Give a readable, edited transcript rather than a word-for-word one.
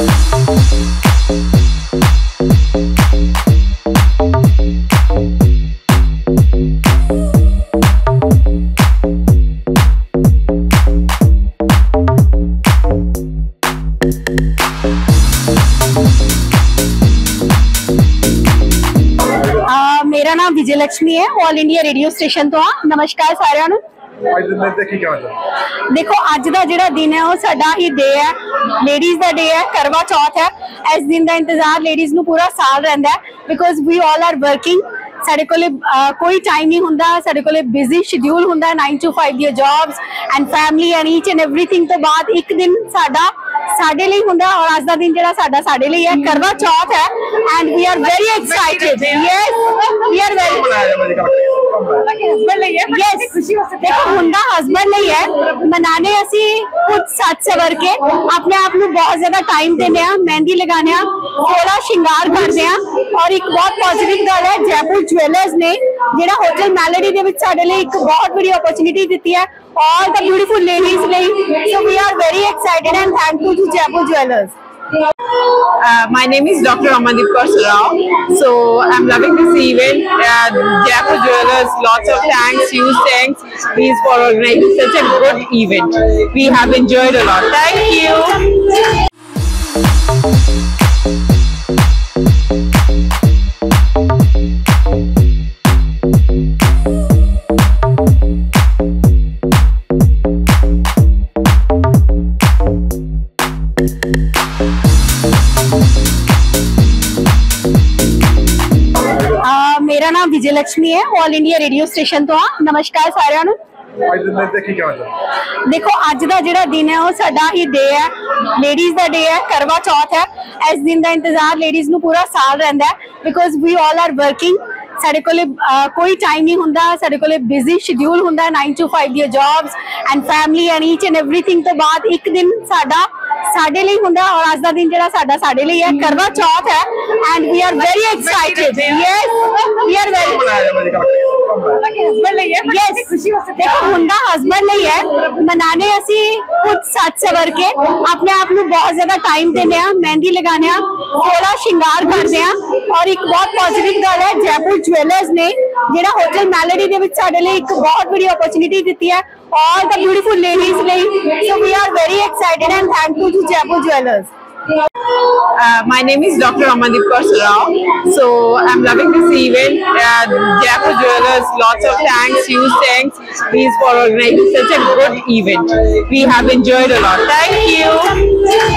मेरा नाम विजय लक्ष्मी है, ऑल इंडिया रेडियो स्टेशन तो हाँ। नमस्कार सारे नु। देखो अज का जो दिन है वो साडा ही डे है, लेडीज का डे है, करवा चौथ है। इस दिन का इंतजार लेडीज नू पूरा साल रहिंदा है because we all are working. साडे कोले कोई टाइम नहीं हुंदा, साडे कोले बिजी शेड्यूल हुंदा है, 9 to 5 दी jobs and family and each and everything. तो बाद एक दिन साडा साडे लिए हुंदा और आज दा दिन जेड़ा साडा साडे लिए है करवा चौथ है and we are very excited. Yes we are very मनाने असी खुद 7 सवर के अपने आप में बहुत ज्यादा टाइम देने, मेहंदी लगाने, थोड़ा श्रृंगार करने और एक बहुत पॉजिटिव गल है जयपुर ज्वेलर्स ने जिहड़ा होटल मैलोडी दे विच साडे लई एक बहुत बड़ी अपॉर्चुनिटी दी है और द ब्यूटीफुल लेडीज लई। So we are very excited and thankful to Jaipur jewellers. My name is Dr. Amandeep Kaur, so I'm loving this event. Jaipur Jewelers, lots of thanks, huge thanks, please for organizing such a good event. We have enjoyed a lot. Thank you. मेरा नाम विजय लक्ष्मी है, all India radio station तो हाँ। नमस्कार सारे नु। देखो अज का जो दिन है वो साडा ही डे है, लेडीज का डे है, करवा चौथ है। इस दिन का इंतजार लेडीज नू पूरा साल रहिंदा है because we all are working. साडे कोले कोई टाइम नहीं हुंदा, साडे कोले बिजी शेड्यूल हुंदा, 9 to 5 दी jobs and family and each and everything. तो बाद एक दिन साडा साडे लिए हुंदा और आज दा दिन जेड़ा साडा साडे लिए है करवा चौथ है and we are very excited. Yes we are very मनाने असी खुद 7 सवर के अपने आप में बहुत ज्यादा टाइम देने, मेहंदी लगाने, थोड़ा श्रृंगार करने और एक बहुत पॉजिटिव गल है जयपुर ज्वेलर्स ने जिहड़ा होटल मैलोडी दे विच साडे लई एक बहुत बड़ी अपॉर्चुनिटी दी है और द ब्यूटीफुल लेडीज लई। So we are very excited and thankful to Jaipur jewellers. My name is Dr. Amandeep Kaur, so I'm loving this event. Jaipur Jewelers, lots of thanks, huge thanks, please for organizing such a good event. We have enjoyed a lot. Thank you.